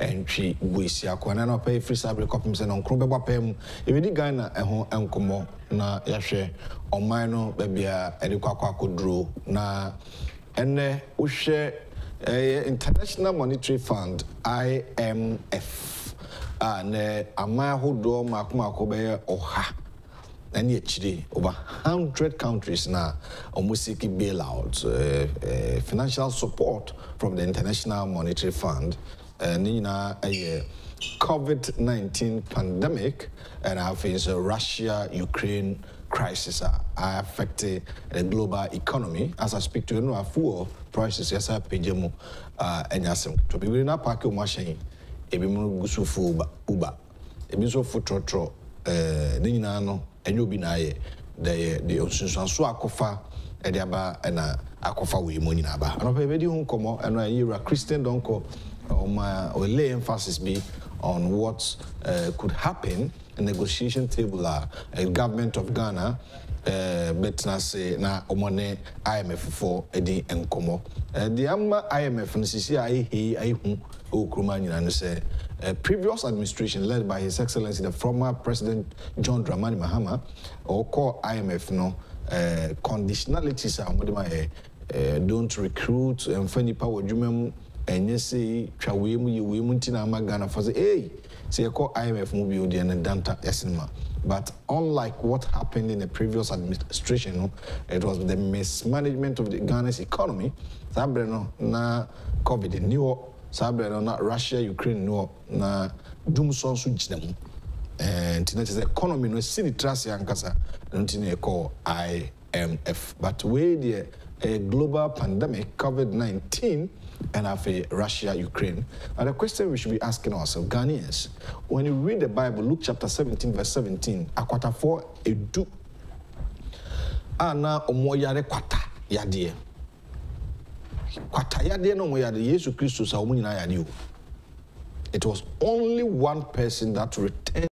entry wesi akwana na pay free sabre copem se no krobe bapem e di Ghana eho enkomo na yahwe oman no be bia edikwakwa kodro na ene uhwe International Monetary Fund IMF and amahodo makomako be oha and actually over 100 countries now almost seeking bailouts, financial support from the International Monetary Fund, and in a COVID-19 pandemic, and I face a Russia-Ukraine crisis are affecting the global economy. As I speak to you, I fuel prices yes I pejemu and yasem. To be willing to pack your machine, ebi munu gusu fu uba, ebi so fu trotro, nina no. And you'll be nigh the Ocean so Akofa, Ediaba, and Akofa we Moninaba. And I'll be home come and I hear a Christian don't call my lay emphasis be on what could happen in negotiation table. A government of Ghana, Betna say, na Omone IMF for Eddie and Como. The IMF and CCI, O Krumani, and say. A previous administration led by His Excellency the former President John Dramani Mahama or call IMF no conditionalities don't recruit and funny power jumem and yes chawemu Ghana for say hey say call IMF movie odi and danta cinema. But unlike what happened in the previous administration, it was the mismanagement of the Ghana's economy that na COVID in New Sabre na Russia, Ukraine no na dum so jidem. And tonight is economy no city trust yankasa continue call IMF. But we the a global pandemic COVID-19 and have a Russia, Ukraine. And the question we should be asking ourselves, Ghanaians, when you read the Bible, Luke chapter 17, verse 17, a quarter four a do ana omoyare kwata yadie. It was only one person that returned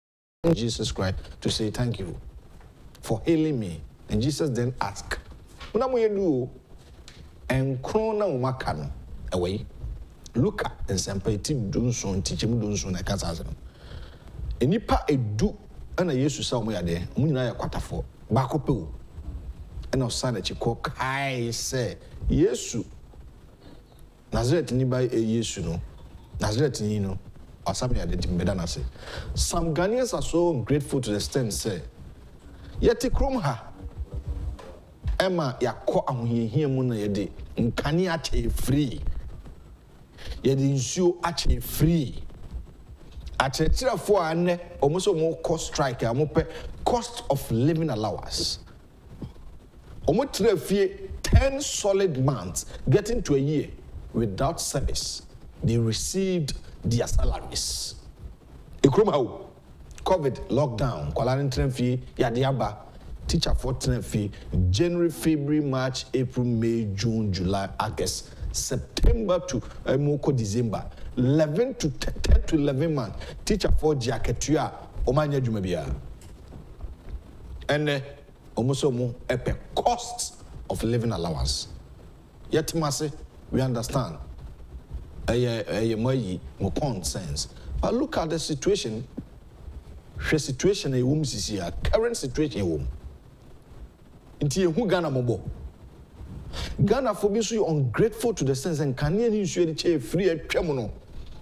Jesus Christ to say thank you for healing me. And Jesus then asked, Luke and Sampati Dunson teach him Dunson a Casasum. And Nipa a do and a yes to somewhere there, Munaya quarter for Bacopo. And our son that you call Kai say, yes. Nazareth ni by a yesu no. Nazareth ni no. Or something I say. Some Ghanaians are so grateful to the extent say. Yeti kromha. Emma ya ko ahuhihie mu na yede. Nkani ache free. Yede nsuo ache free. Ache tirafo ane omuso mo cost strike amope cost of living allowance. Omotrefie 10 solid months getting to a year. Without service, they received their salaries. Ikrumau, COVID lockdown, quarantine fee, yadiaba, teacher fortune fee, January, February, March, April, May, June, July, August, September to December, 11 to 10 to 11 months. Teacher for Jaketua, Omanya Jumebia, and Omosomo epe cost of living allowance. Yet, Masi. We understand. More concerns. But look at the situation. The situation a woman is here. Current situation a woman. Inti who Ghana mobo. Ghana for being so ungrateful to the sense and can you usually chair free a criminal.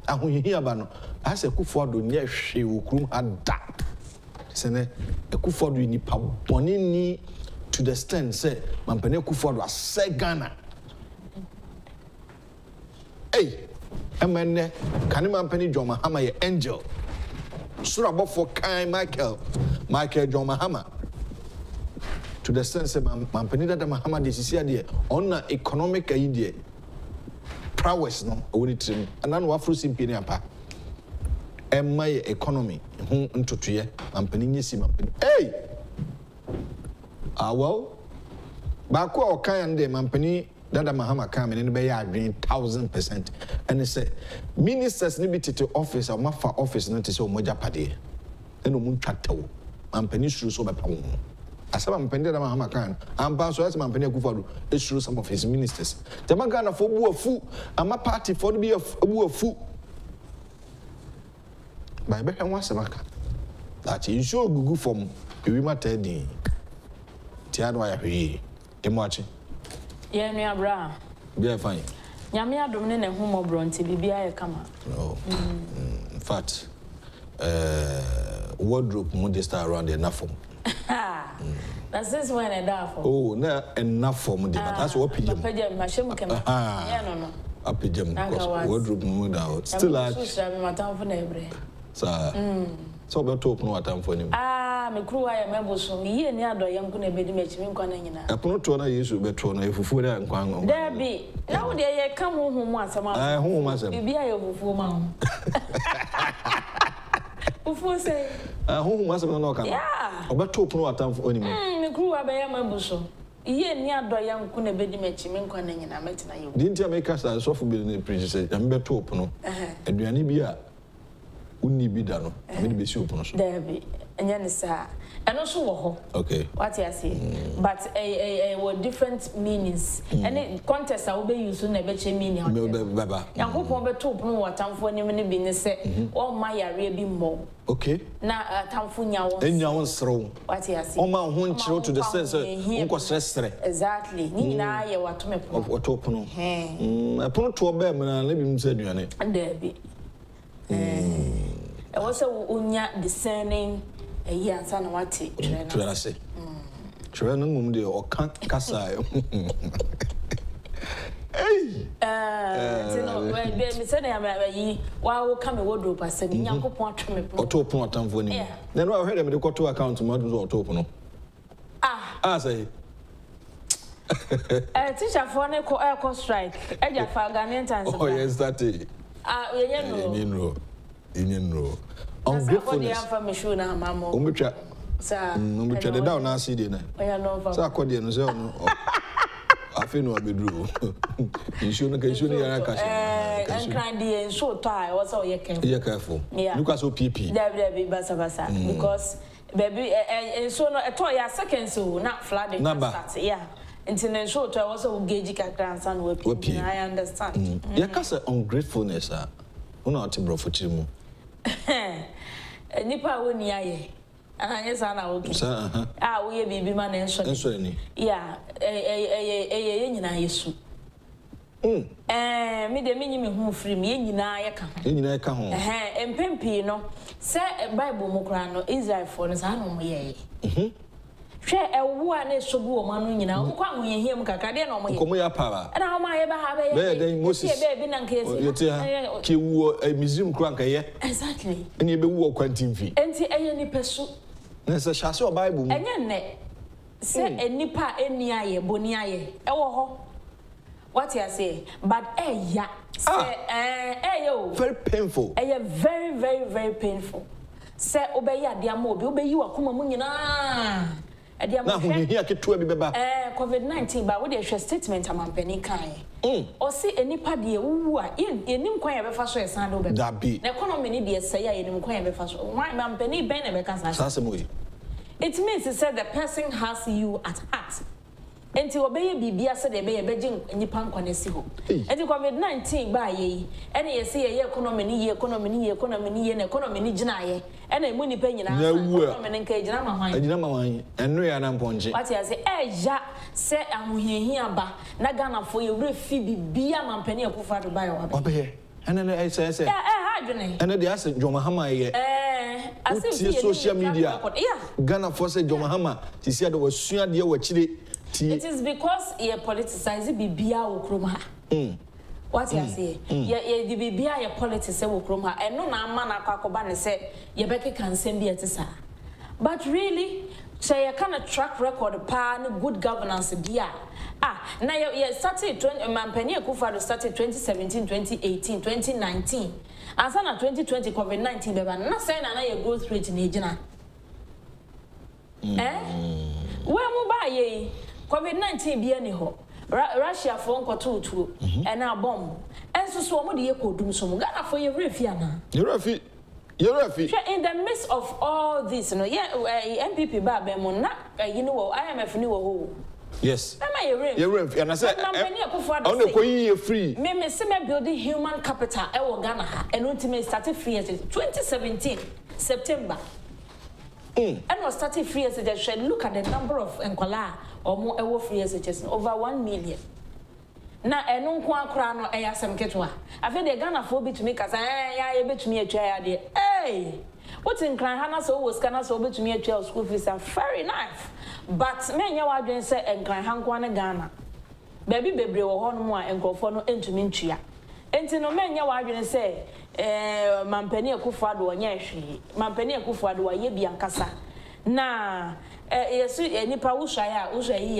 And when you hear about as a kufor do near she will come at that. Sene a kufor do ni pa bonini to the stand say mampene kufor do a say Ghana. Hey, Emene, Kanima Penny John Mahama, your angel. Surabo for Kai Michael John Mahama. To the sense of Mampenida Mahama, this is here, on an economic idea. Prowess, no, with him, and then what fruits in Piniapa. And my economy, whom into Tria, Mampeninissim. Hey! Ah, well, Baku or Kai and the Mampeni. That Mahama come and anybody agree 1000%. And they say, ministers need to office or Mafa office not to say Moja Padi. And Umun Chato, Mampenisu Sobapon. As I'm pending Mahama Khan, and Basso as Mampenia Kufaru, it's through some of his ministers. The Magana for Bua Fu, and my party for the Bua Fu. by Beckham was a maca. That is sure Google from Urima Teddy. Tianway, he, a march. Yamia bra. Be a fine. Yamia dominant and homo bronte, be a cama. No, in fact, wardrobe modesta around enough for. That's this when I die for. Oh, no, enough for me. That's what pigeon. Ah, no, no. A pigeon, because wardrobe moved out. Still, I have my time for neighbor. Sir, so about to open what I'm for him. Ah, my crew, I remember so near the other young going to be the match. I'm going to. I put on a use of Betron if you food and quang. There be now they come home once a month. I home myself. You be a woman. Before say, I home once a month. Yeah, about to open what I'm for him. The crew, I bear my bushel. Ye near Doyam couldn't abedi me chiming conning and I met you. Didn't you make us a soft building princess and better to open? And you any beer wouldn't be done. I mean, be soup. There be, and then, sir, and also, okay, what you say, but a different meanings. Any contest I will be used soon, a better meaning. And who over to open what I'm for any minute being set, all my area be more. Okay. Now, Tamfunya, and your own throw. What he has, Oma won't show to the censor. Exactly. Nina, you are to me of what open. I put to a bear when I live in Sedgwick. And there be. I was a discerning a year and son of what it was. Training Mundio or Cassai. Hey, Miss Anna, while coming wardrobe, I said, Yanko point to me or to point time for me. Then I heard him to go to account to Madame or Topono. Ah, I say, a teacher for an echo strike, and your Faganian time. Oh, yes, that day. Ah, Indian row. Ungratefulness. Umbucha, sir, umbucha, the down I see dinner. So I called you. I feel no be drew. You shouldn't get you near a and crandy and so tie was all you can. You're careful. Yeah, Lucas OPP. There be Basabasa because baby and so no at all. Yeah, second so not flooding. Number, yeah. Internet short, I also gauge your grandson with people. I understand. Your case ungratefulness, sir. Who not to bro for Chimu? Nipa won't yaye. Yes, I know. Ah, we be man and so. Yeah, a soup. And me the minimum who free me in Nayaka. And Pimpino, sir, a Bible Mokrano, Israel for his animal yay. Share a woman is so good, man, you know, come with him, Cacadian, or Moya Power. And how my ever have a Moses, baby, and case you were a museum cranker, exactly. And you be walk 20 feet. And see any pursuit. There's a chasso Bible, and your neck. Say a nipper, any eye, boniae. Oh, what you say, but a ya, very painful. A very, very, very painful. Say, obey ya, dear mobile, obey you a Kumamunina. Now, here COVID-19, but with a statement among Penny Kai. Or see any paddy who are in Nimquay Faso and Sando. That be the economy, dear say, in Nimquay Faso. Why, Mam Penny Benebekas? It means he said the person has you at heart. And to obey be as a bay a Beijing and Nipan Conesiho. And to COVID-19 by ye, and ye say a economy, and economy, Janae, and a money penny and cage and mine, and Rianam Ponji. But I say, eh, Jack, say, I'm here, but Nagana for your refib be a man penny of father by her. And then I say, eh, I and then they asked John Mahama, I see social media. Yeah, Ghana force John Mahama, she said there was soon dear what she. It is because he politicized Bibia Ukroma. What you say? Ye the Bibia ye politicize Ukroma, and no man Akakobane said ye Becky can send be at. But really, say a kind of track record pan good governance dear. Ah, now you started 2017, 2018, 2019. And sana 2020 COVID-19 they were not saying another growth rate in Ejina. Eh? Where mobile ye? COVID-19 be any ho. Russia phone call to and our bomb. And so swam the echo doom some Ghana for your refiana. You're a fee. In the midst of all this, no, yeah, NPP Babemon, you know, I am a new. Yes. And I said, I'm free. I'm building human capital in Ghana and ultimately started free as 2017, September. And was started free as a said, look at the number of Nkola or more free as a over 1 million. Now, I don't want crown or air some ketwa. I feel the Ghana phobia to make us, I bet to me a chair. Hey, what's in Hannah so was can us over to me a chair school fees are very nice. But many are doing say and Cranhankwana Ghana. Baby, baby, or Honma and Gofono into Minchia. And to no many are doing say, Mampenia Kufado and Yashi, Mampenia Kufado, Yebian Cassa. Nah, yes, any Pausha, Oshay,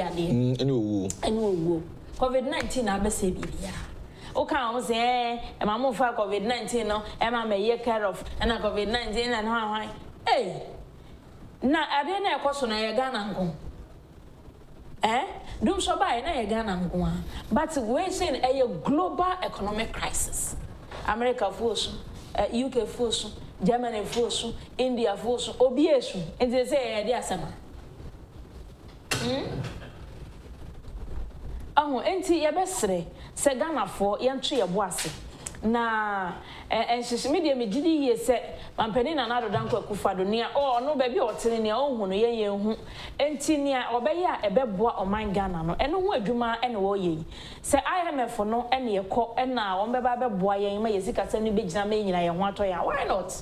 and you. COVID-19 na bese bibia o kan ho se e ma mo fa COVID-19 no e ma me ye care of na COVID-19 na hwan eh na ade na e kwaso na ye Ghana nko eh dum so ba na ye Ghana nko but we say e ye global economic crisis America force UK force Germany force India force obi esu nti say e dey asama Oh, auntie, your best day. Sagana for entry of Wasi. Na and she's medium, ye said, Mampenin and other Danko Kufadonia, or no baby or telling your own, ye, Antinia, or Baya, a bebois or mine Ghana, and no word Juma and Woye. Say, I am for no any a call, and now on Baba Boye, may Zika send me big name, and I want to, why not?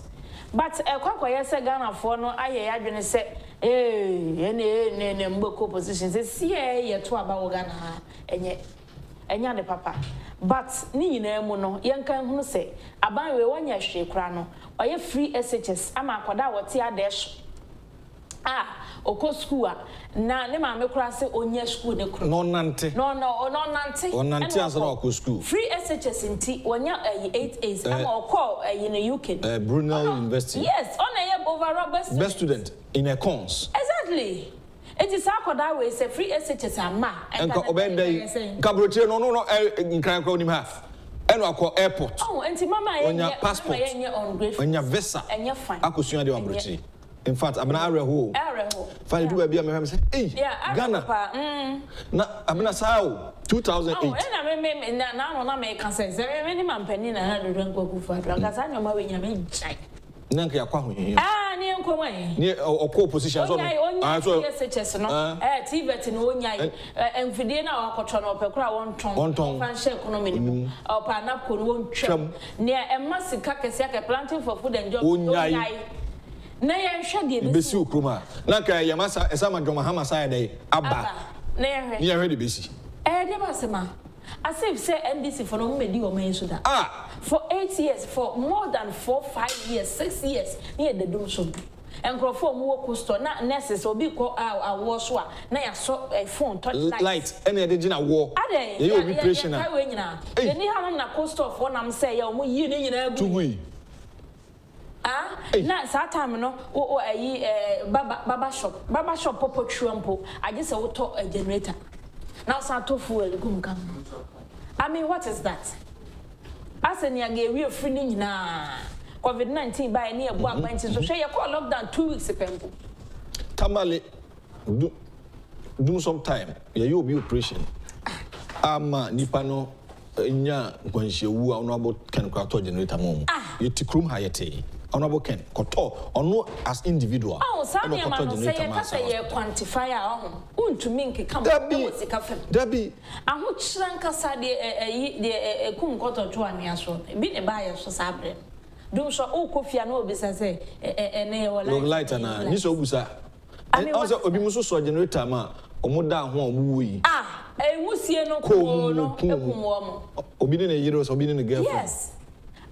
But a quack, Sagana for no, I had said. Any moko positions is ye to about Ghana and yet any papa. But ni mono, young can who say, a ban we 1 year shake crano, or ye free SHS, amakwada or tia dash. Ah, Okoso, na ne mamma crass on your school, no nanty, no nanty as a school. Free SHS in tea, 1 year 8 days, I'm or call in the UK. Brunel University. Yes, on a year over best student. In a cons. Exactly. It is how that way say free SHS are ma. And Cabrotier no in Crank on him half. And I call airport. Oh, and Mama on your passport and your visa and your fine. I could see you. In fact, I'm an Iraho. Fine, do I be a man? Hey, Ghana. Now, I'm not how 2008. And I remember now on American sense. There are many man penny and I don't go for because I know my way. Ah, near Kwame, or co positions on SHS, no, Tibet in Onya, and Videna or Cotron or Pecra on Tom, Francial Economy, or Panapo won't chum near a massive cacasaca planting for food and job. Nay, I shall give you Kuma. Naka Yamasa, a Sama Gamahama Saturday, Abba. Nay, you are ready busy. Edemasama. As if say NDC for no medio mentioned. Ah, for 8 years, for more than 4, 5 years, 6 years, near the doom should be. And grow for more coaster, not necessary, be called out a washwa. Nay, I saw a phone, touch light, and a dinner war. Are they? You will be patient. I win now. You need having a coaster of one, I'm saying, you need to win. Ah, na time no o ayi baba shop popo trumpo I just auto a generator now santo fuel gumka. I mean, what is that? As any real free na COVID-19 by any of 1 month, so share your call lockdown 2 weeks ago. Tamale do some time, you'll be operation. Nipano nya kwanhye wu honorable Ken Kwato generator mom. Yetikrum hayete. Honorable Ken Kwato ono as individual. Oh, some ya man say ya kasa ye quantifier ho. Untu minke kam wo sika fem. Dabi. Aho chiran kasa de de kum Kwato to ania so. Bi ne ba ye so sabre. Dum so o kofia na obi say ene wala. Long light na ni so busa. Also obi muso so generator ma omoda ho omuwo yi. Ah. Yes.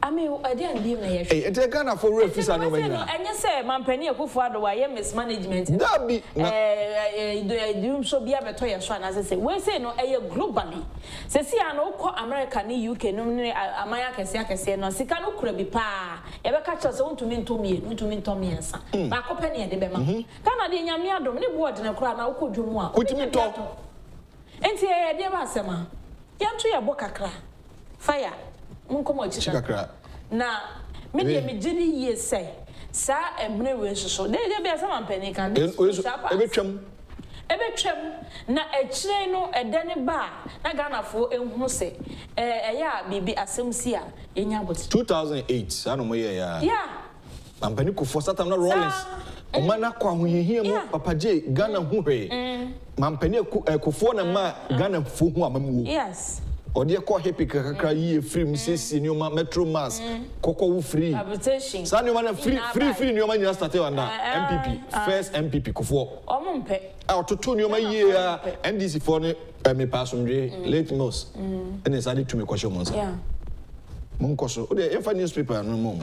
I mean, I didn't give me a gun for refuse. I know, and you say, Mampenny, a good father, I am mismanagement. That be a doom so be a toy as I say. We say no, I globally. Say, I know, American, UK, no, America, say, no, Sicano could be pa. Ever catch us on to mean Tommy and son. My company and the Bema. Canadian Yamiadom, the board in a crowd, I could do more. What do you talk? Enti e de ba sema. Yantu ye bokakra. Fire. Munkomo chikakra. Na me de me jini ye say. Sa emne we nsoso. De be asema mpani kan. E betwam. Ebechem na echireno edene ba na Ghana fo enhu se eya bibi asemsi a enya but 2008 anomo ye ya yeah ampani ko for satam na Rollins omana kwa hoyehia mo papa je Ghana hu hwe mampani ko fo na ma Ghana fo hu amamu yes odi ko happy kakakra ye free msisi nioma metro mass koko wu free habitation sani omana free nioma nyina start wanda MPP first MPP ko fo omompe autotune nioma ye NDC for ne me pasomdwe late most and is added to me kwasho monsa yeah mon koso odi e fa newspaper no mo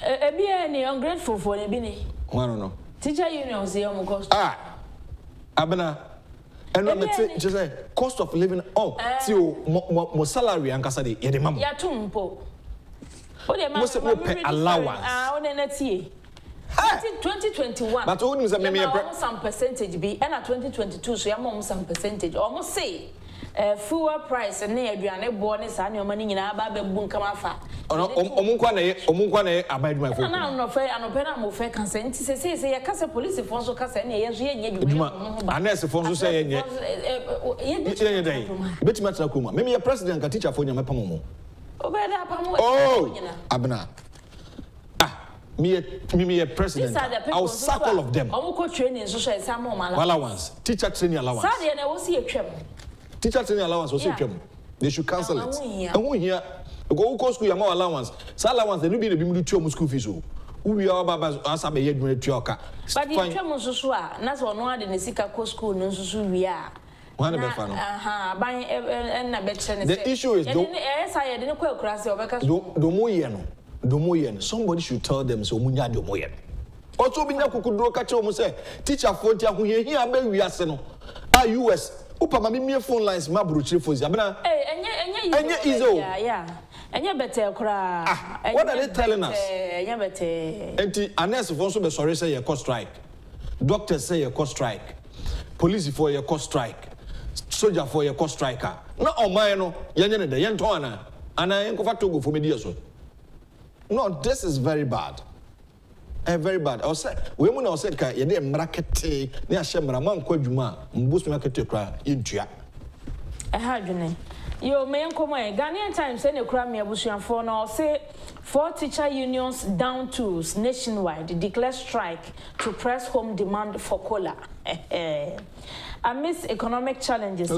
ebi any ungrateful for ebi ni one no teacher union say o mo koso ah abena and when just say cost of living oh till mo salary and kasade ye de mam ya tumpo o de mam mo pay allowance ah o de na tie 2021 but o news am me some percentage be and 2022 so ya mom some percentage o say fuel price and aduane bo ne sa ne o ma ni nyina ba be bu nkam afa omunkwa na abide my phone na no fe anope na mo fe cancer nti se ye kase police phone so kase na ye zo ye nyadwuma anese phone so se ye nye ye dey betima tra kuma me president ka teacher phone nyame pamomo obeda pamomo oh abna me president our circle of them omuko training so se sa mo mala allowance teacher training allowance sa de na wo si etwem teacher training allowance wo si etwem they should cancel it and who here go to school your allowance. So allowance they no be the bimu to school fees o. We are baba asa be yedun tuoka. But the twem nsusu a na so no ade ne sika ko school no nsusu wi a. One be fa no. Aha, ban en na be chere ne. The issue is do esa yede ne ko akura se obeka so. Do mo ye no. Do mo ye no. Somebody should tell them so mo nya do mo ye. Oto bi nya kokudro ka chere mo say teacher fo ntia ho ye hia be wi ase no. A US upa ma me phone lines ma bruchire fo zi abena. Eh enye izo. Yeah. Ah, what are they telling us? Unless also be sorry say your cost strike. Doctors say your cost strike. Police for your cost strike. Soldier for your cost striker. No omae no, yenye de yen to ana. Ana yen ko fatogo for media so. No, this is very bad. Very bad. I said we mu na said ka ye dey mrakete, ne a hye mra man kwa dwuma, mbusu makete kra yentua. Aha dwene. Yo, mayan komo e Ghanaian Times say nekura me abusuanfo no say 4 teacher unions down tools nationwide declare strike to press home demand for cola. Amidst economic challenges.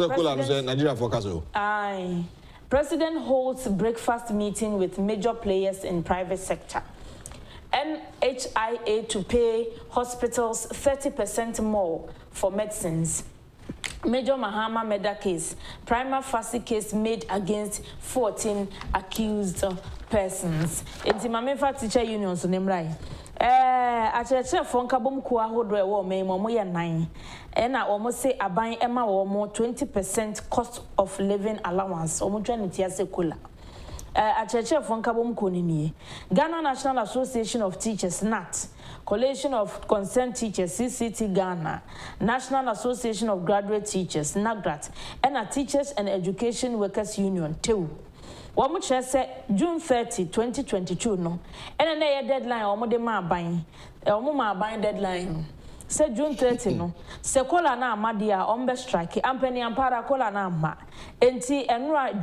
President holds breakfast meeting with major players in private sector. NHIA to pay hospitals 30% more for medicines. Major Mahama murder case, prima facie case made against 14 accused persons. It's Mamefa teacher unions name right. Acheche fonka bomku ahodo e wo me momo ye nan. E na omo say aban e ma wo mo 20% cost of living allowance. Omo dwane tia sekola. Acheche fonka bomku ni nie. Ghana National Association of Teachers NAT. Coalition of Concerned Teachers, CCT Ghana, National Association of Graduate Teachers, NAGRAT, and a Teachers and Education Workers Union, too. One much said June 30, 2022, no. And a deadline, or more than my buying, deadline. Said June 30, no. Sekola na madia, ombe strike, ampeni ampara kola na ma. Enti enra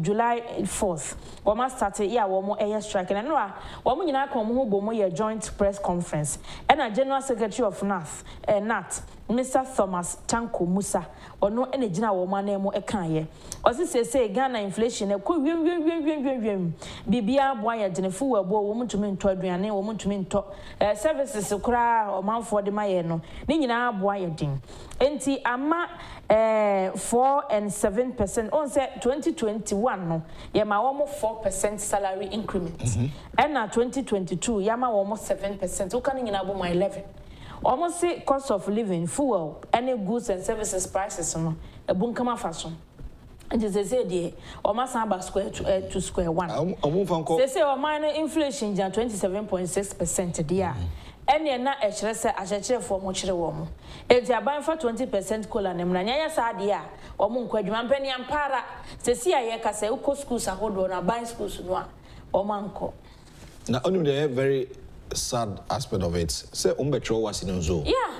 July 4th. Wama start ya wamo air strike. And enra, wamo yina komu bomo ye joint press conference. And a General Secretary of NAT, Mr. Thomas Tanko Musa. Or no any jina womane mo ekanye. Or since say Ghana inflation a ku Bibia boya jenefu webo woman to mean to adriane woman to mean to services kura or man for the mayeno. Nina boy ding. Enti ama 4 and 7% on set 2021 no. Yama almost 4% salary increment. And now 2022, Yama almost 7%. Who can in about my 11? Almost say cost of living, fuel, any goods and services prices on a bunkama fashion. And they say the Omasamba square to square one. They say our minor inflation 27.6% there. Any na echrese acheche for mochire wo mo enti aban fa 20% kola nemra nyanya sa de a wo mo nkwadwuma mpani ampara sesi aye kasa uko schools ahodo na ban schools no a wo manko na only the very sad aspect of it say umbetro wasinu zo yeah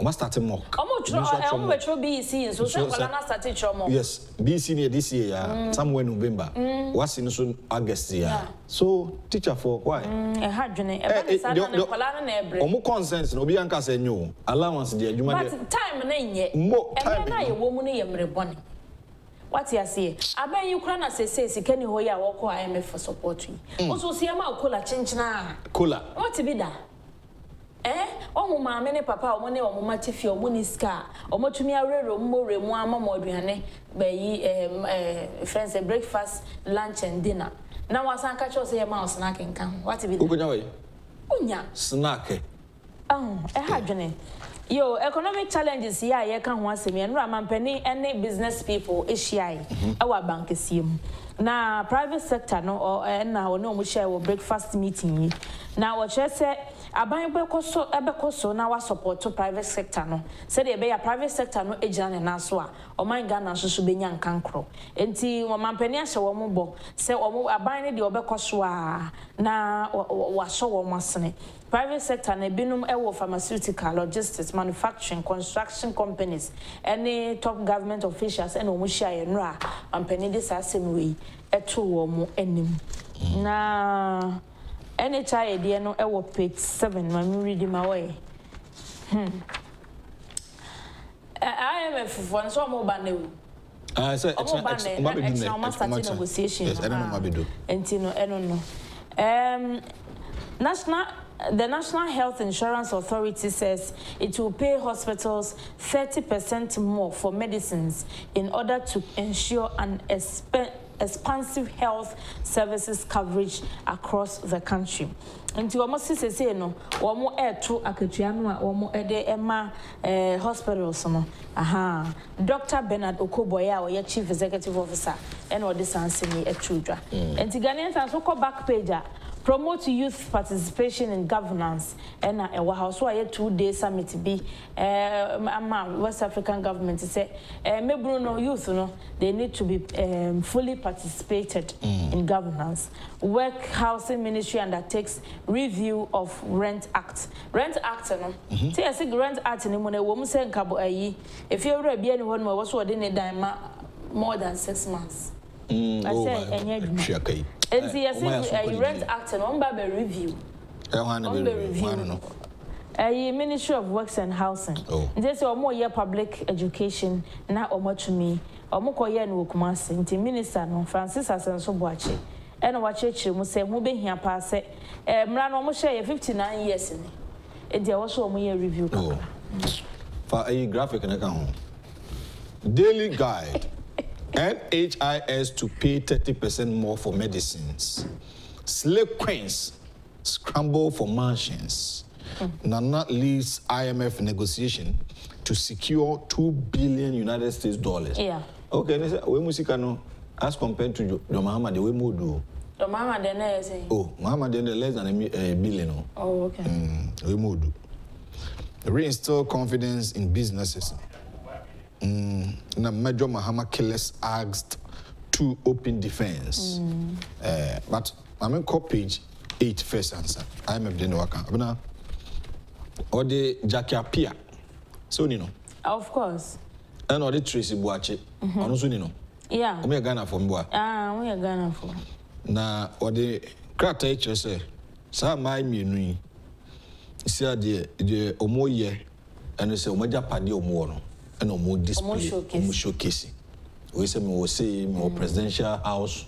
Oma starting mock. Omo tro omo tro BC so say wala na start chomo. Yes, BC near this year somewhere November. What's in so August year. So teacher for why? E ha dwene e ba start na kwala na ebre. Omo consent no bi anka say nyo. Allowance dey adwuma dey. But time na nye. Mo time na ye wo mu na ye mrebone. What you say? I bet you can't say, "See, can you hold your work or IMF for supporting?" Also, see, I'm out cola change na. Cola. What to be that? Eh? Oh, mama, many papa, oh, money, oh, mama, tiffy, oh, money, scar, oh, much to me, I read, oh, more, mama, more, Brianne, by friends, a breakfast, lunch, and dinner. Now, I sang catch us a mouse snack and come. What to be that? Ugunawe. Unya. Snack. Oh, I had Johnny. Yo, economic challenges here, I can once me and Raman Penny, any business people, Ishai, our bank is you. Now, private sector, no, or and now, no, we share our breakfast meeting. Now, what she said, I buy Okoso, now support to private sector, no, said they be a private sector, no, agent and aswa, or my Ghana should be young cancro. And tea, one penny, so one more, say, or I buy the Okoso, now, or so one must say. Private sector and a binum ewo pharmaceutical, logistics, manufacturing, construction companies, any top government officials and omushia and ra and penny this as same way at 2 or more enim. Na NHIA no ewo page 7 when we read him away. I am a one so more banner. I said negotiation. Yes, I don't know what we do. And Tino, I don't know. The National Health Insurance Authority says it will pay hospitals 30% more for medicines in order to ensure an expansive health services coverage across the country. And to almost say no, one more air to Akatriano, one more air Emma Hospital. Aha, Dr. Bernard Okoboya, your chief executive officer, and all this answer me a children. And to Ghanaians and so called back pager. Promote youth participation in governance and a house wire 2-day summit be West African government say maybe no youth no they need to be fully participated in governance. Work housing ministry undertakes review of rent act. Rent act no say I think rent act ni mo na wo mu say nkabo ayi if you re bia ni ho no wo so dey ne dan ma more than 6 months. I say enye dwuma. And see, I say rent act and one by review. One by review. A Ministry of Works and Housing. This or more year public education. Now or more to me. Or more koye and wokumasi. Inti minister no Francis Asenso Boache. And watch it. You must say who been here past. Mran almost share 59 years in. And there was one year review. For a graphic and account. Daily Guide. NHIS to pay 30% more for medicines. Slave queens scramble for mansions. Nana leads IMF negotiation to secure $2 billion. Yeah. Okay, we must know as compared to your Mahama, the way we do. Your Mahama, then I say. Oh, Mahama, then less than $1 billion. Oh, okay. We must do. Reinstall confidence in businesses. Major Mahama killers asked to open defense. But I'm in page 8 first answer. I'm a didn't work out. Or the Jackie Apia. So you know. Of course. And or the Tracy Boache. And also you know. Yeah. We are Ghana from Boa. We are Ghana from. Now or the crater HSA. Some my menu. See the Omoye and it's a major party of Mono. No more display, showcasing. We say more presidential house,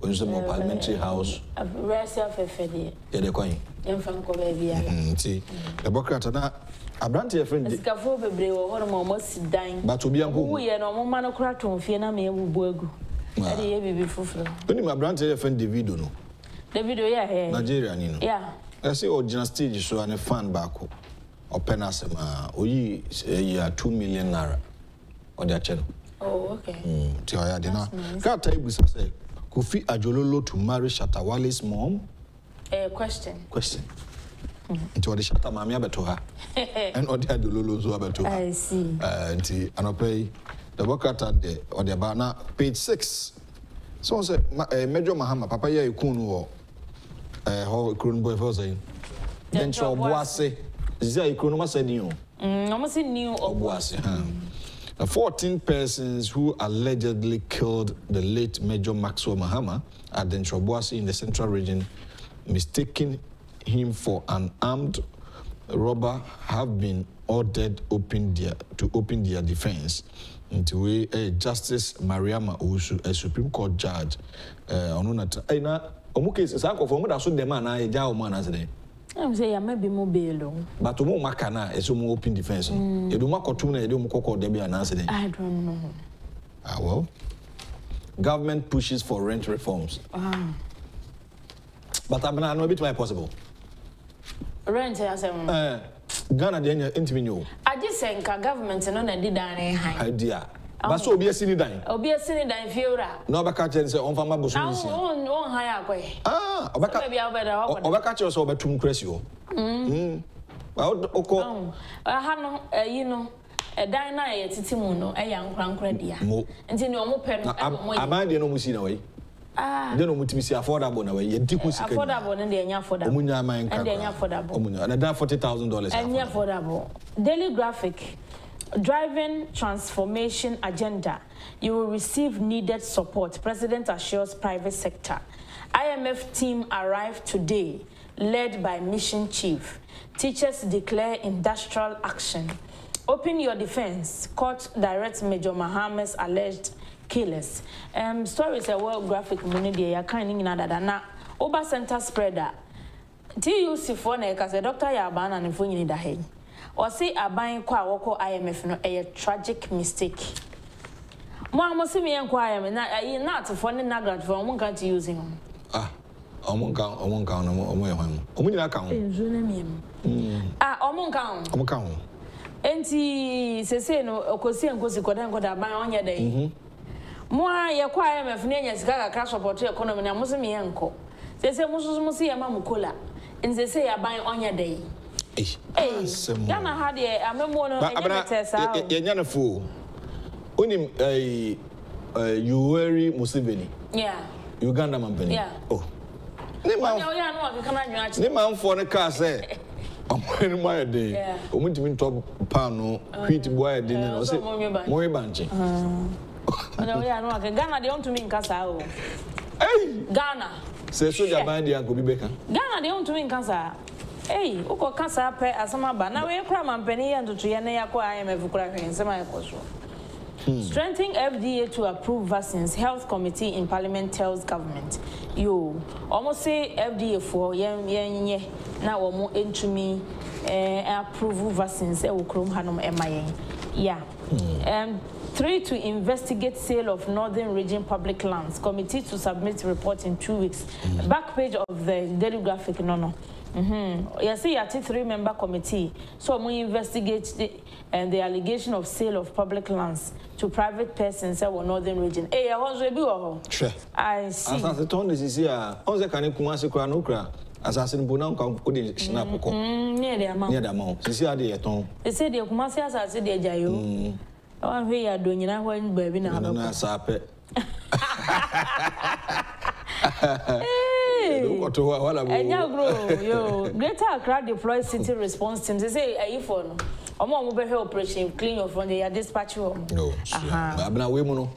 we say more parliamentary house. Where self affiliated? Yeah, they're going. Young from Covia. See, the Bocratana, a brandy a friend, Scafobe or almost dying. But to be a boy and a woman of Craton, Fiona may work. I did be fulfilled. Only my brandy a friend, Davido. Davido, yeah, Nigerian, you know. Yeah. I say, oh, Genastage, so I'm a fan back. Or penasema, we are 2 million naira on their channel. Oh, okay. Tiaya Dina. Can't tell you, say, Kofi Ajololo to marry Shatawale's mom? Question. Into the Shatta Mamia Betoha. And all the Ajololo's were Betoha. I see. And I pay the worker on the banner, page 6. So say, Major Mahama, Papa Yakunu, how Krun Boy was saying. Then Shabuase. Zia economist said you. Almost new Obuasi. 14 persons who allegedly killed the late Major Maxwell Mahama at the Obuasi in the central region, mistaking him for an armed robber, have been ordered to open their defense. Into Justice Mariama Owusu, a Supreme Court judge, I'm saying I may be more bail. But to Macana is more open defense. You do Macotuna, you do Moco, there be an answer. I don't know. Ah, well, government pushes for rent reforms. But I'm not bit my possible. Rent, I said, Ghana, then you I just think our government and on a did idea. But so be a silly dime. Be a silly dime, Fiora. No, Bacatch and say, on Fama Bush. No, highway. Ah, Bacatch or so, but to impress you. Well, I have no, you know, a diner, it's Timuno, a young crown credit. And then you're more pen. I mind you know, we see no way. Ah, don't know what to be affordable away. You did affordable and then you're affordable. And then you're affordable. And that's $40,000. And you're affordable. Daily Graphic. Driving transformation agenda, you will receive needed support. President assures private sector. IMF team arrived today, led by mission chief. Teachers declare industrial action. Open your defense. Court directs Major Mahama's alleged killers. Stories a world graphic community. I can't even add that. Now, Oba Center spreader. TUC phone because Dr. Yaban and if we need a head. Or say a buying quawoko IMF no a tragic mistake. Mamma see me inquire and I not for any nugget for one country using them. Ah, I won't count, I won't count. Auntie Seseno, Okosi and Kosikodan got a buy on your day. More your choir of Nanyas Gaga crash of hotel economy, and Muslim Yanko. They say Mususi and Mamukula, and they say a buy on your day. Hey, Ghana had a memorial test. Yana fool. Only you worry Museveni. Yeah. Uganda man. Yeah. Oh. Name for the car, say. I'm wearing my day. Yeah. I went to top panel, pretty boy dinner, or say, Moy Banchi. No, yeah, no, Ghana, they want to mean Casao. Hey, Ghana. Say, so you're buying the Uncle Ghana, they want to mean Casa. Hey, uko kasa pe asamaba na we kura mampeni ya ntutu ya ne yako IMF kura kwenye sema yako so. Strengthening FDA to approve vaccines. Health Committee in Parliament tells government. You almost say FDA for yenye na wamu entumi approve vaccines ukrum hanum emaye. Yeah. 3 to investigate sale of Northern Region public lands. Committee to submit report in 2 weeks. Back page of the Daily Graphic. No. You see, at a 3-member committee, so we investigate the allegation of sale of public lands to private persons in the northern region. Hey, I want to be sure. I see. As the town is here, Onze Kane Kumasso Kranukra, as I said, Bunam come couldn't snap a cop. Near the amount. This year, the town. They said the Kumasso as I said, the Jayo. One way are doing now when baby now. And now, grow. Greater Accra deploys city response teams. They say, "Are you for? I'm on mobile operation. Clean your phone. They are dispatch room." No, but now women,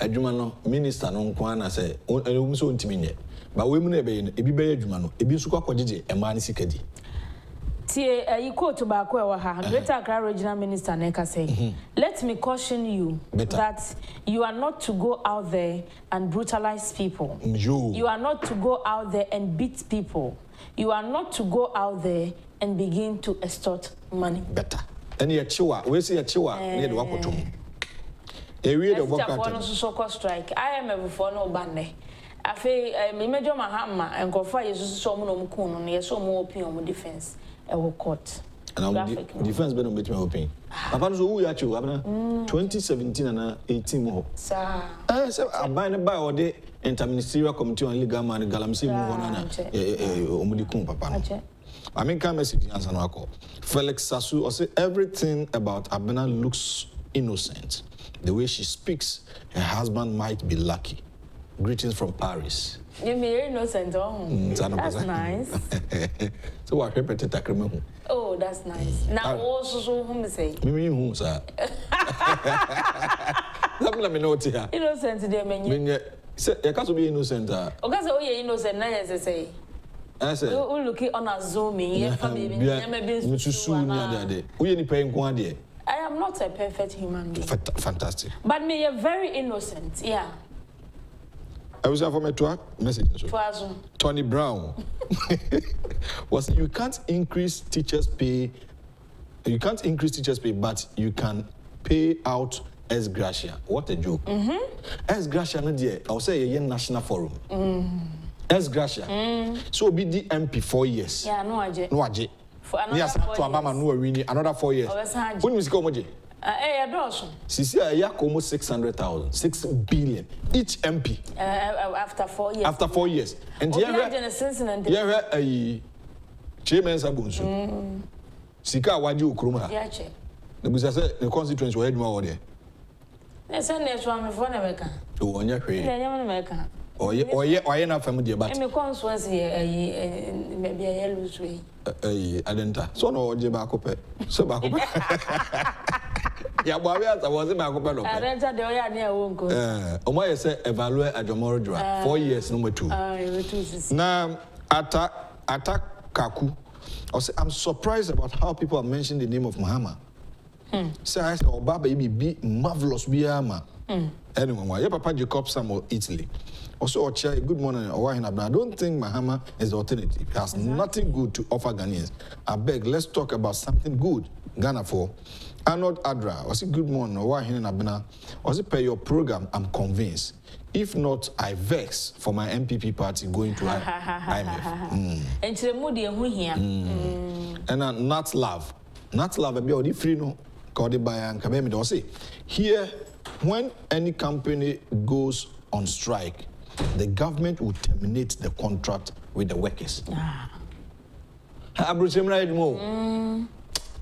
Jumano minister, no one say. I don't so intimidate. But women, ebi be Jumano. Ebi suka kujiji. Emani sikadi. See, you go to Bakwewa. Greater Accra regional minister Neka say, "Let me caution you that you are not to go out there and brutalize people. You are not to go out there and beat people. You are not to go out there and begin to extort money." Better. And your chihuahua, we see a chihuahua near the Wakotum. A real Wakotum strike. I am a for no bande. I feel Major Mahama and Kofa is so much on your so more opium defense. I will court. And our defense better meet my opinion. About who are you, Abner? 2017 and 18 more. Sir, I bind a by or day interministerial committee on legal man, Galamsi, Omudikum, Papa. I mean, come message answer our call. Felix Sasu, or say everything about Abner looks innocent. The way she speaks, her husband might be lucky. Greetings from Paris. You may innocent, oh, that's nice. So, what happened to Takrimo? Oh, Oh, that's nice. Now, also, whom say? Me, who, sir? Let me know what you have. Innocent, dear man. You can't be innocent. Oh, yeah, innocent, as I say. I said, oh, look on a zooming. Yeah, I am not a perfect human being. Fantastic. But me, you're very innocent, yeah. I was for my message. Tony Brown was you can't increase teachers' pay. You can't increase teachers' pay, but you can pay out ex gratia. What a joke! Ex gratia, no dear. I'll say a national forum. Ex gratia. So be the MP 4 years. Yeah, no idea. No idea. For another 4 years. When we go, eh, adoption. Sisi ayak almost 600,000, 6 billion each MP. After 4 years. After 4 years, and yeah, chairman Sabunsu. Sika wadi ukruma. Yeah, che. The business, the constituents were more there. They send their family for America. Oh, yeah, pay. They never America. Oye, na family about. Emi constituents here, maybe I lose way. Adenta. So no oje ba kope. So ba kope. Yeah, but I wasn't my companion. I rented the Oya near Wonko. Omoye said, evaluate a Jomorojua, 4 years, number 2. Now, attack Kaku. I'm surprised about how people are mentioning the name of Mahama. Say, I said, Obaba, you be marvelous, be Ama. Anyway, your Papa Jacob Samuel, Italy. Also, Oshay, good morning, Owahina. But I don't think Mahama is the alternative. He has nothing good to offer Ghanaians. I beg, let's talk about something good. Ghana for. Arnold Adra, was it good morning? Was it per your program? I'm convinced. If not, I vex for my MPP party going to IMF. And to the mood, you here. And not love, and be already free. No, called it by and Kabemi. Say, here, when any company goes on strike, the government will terminate the contract with the workers.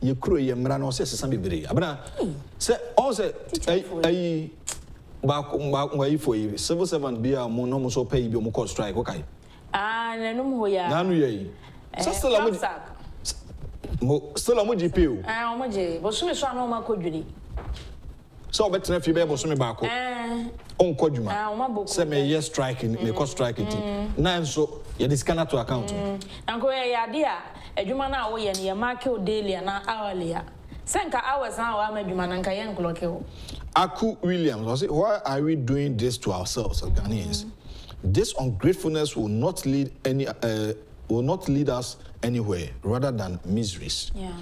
You crew, you man, or say something very. Abna, say, also, I back away for you. Civil servant be a monomus or pay your mock strike, okay? Ah, no, no, yeah, no, yeah. Still a would still a would you peel? Ah, Moji, but soon as I know my codry. So better if you bear was me back on Kojuma. Say, may yes, striking, may cost striking. Now, so you discount to account. Uncle, yeah, dear. A human hour and your market daily and hourly. Sanka hours now, I made you man and Kayan Glocko. Aku Williams, was it? Why are we doing this to ourselves, as Ghanaians? This ungratefulness will not lead us anywhere rather than miseries. Yeah.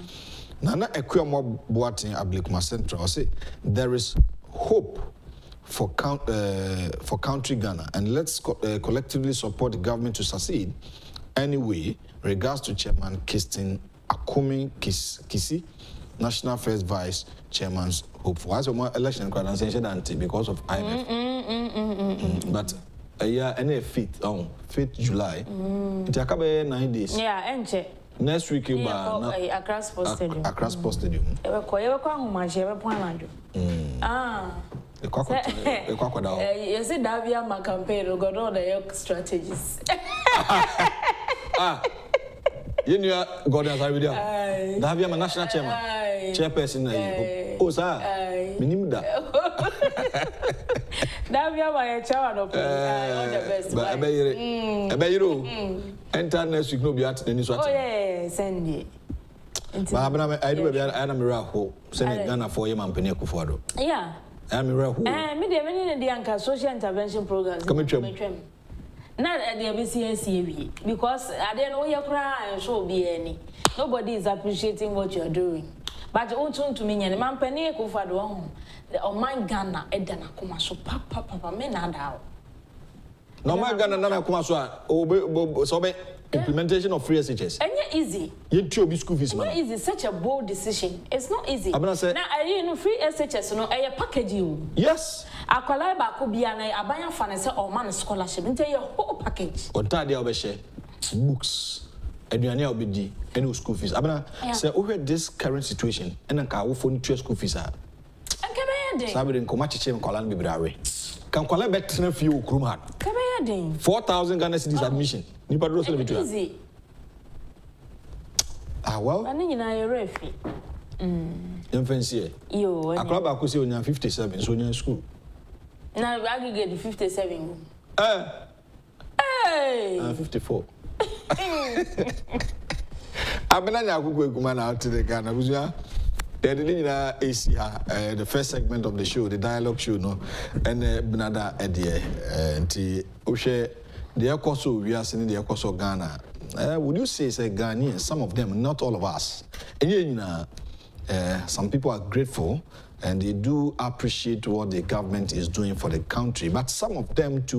Nana Equiamo Boating Ablikma Central, say there is hope for country Ghana, and let's collectively support the government to succeed. Anyway, regards to Chairman Kistin Akumi Kisi, National First Vice Chairman's hopeful. I saw more election because of IMF. But a year and a fifth on 5th July. It's a couple 9 days. Yeah, and check. Next week, you Accra Sports Stadium. Accra Sports Stadium. You said that we are my campaign, we got all the York strategies. You knew God has a video. That we are my national chairman. Chairperson. Oh, sir. Minimum that. That we are my chairman of the best. But I bet you. Enter next week, no be at any sort. Oh, yeah, send me. But I do be Adam Iraho. Send Ghana for him and Peneko for do. Yeah. Adam Iraho. Me dey mean the anchor social intervention programs. Come here. Not at the ABCS TV because I didn't know your cry and show be any. Nobody is appreciating what you're doing. But you turn to me and man penny for the home. The Oman Ghana, Edna Kumasso, Papa, men are out. No, my Ghana, Nana Kumasso, so implementation of free SHS. And you're easy. You two be school fees, man. It's easy, such a bold decision. It's not easy. I'm not saying, now, I didn't know free SHS, no, I package you. Yes. I call I back could be an Abaya financier or man scholarship into your whole package. Or Tadi Obeshe, books, and you are OBD, and school fees. Abana say, over this current situation, and a car will phone 2 school fees are. And Cabaya, Sabi and Comachi and Colan Bibrawe. Can Colan bet ten of you, Krumhan? Cabaya, 4,000 Ghana cities admission. Nipadros, easy. Ah, well? I think you're a refi. You're fancy. You're a club. I could say you're 57, so you're in school. Now, I get 57. Hey! I'm 54. I'm going out to the Ghana. The first segment of the show, the dialogue show, no, and Benada Eddie and Oshay, the Okoso, we are sending the Okoso Ghana. Would you say it's a Ghanaian? Some of them, not all of us. And some people are grateful and they do appreciate what the government is doing for the country, but some of them too.